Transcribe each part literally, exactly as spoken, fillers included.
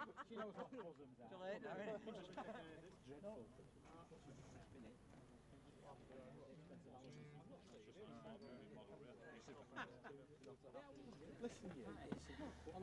She knows what bosoms are. Till later. It's dreadful. Listen, you, on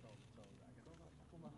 told the toll rag. Come on.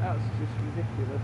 That's just ridiculous.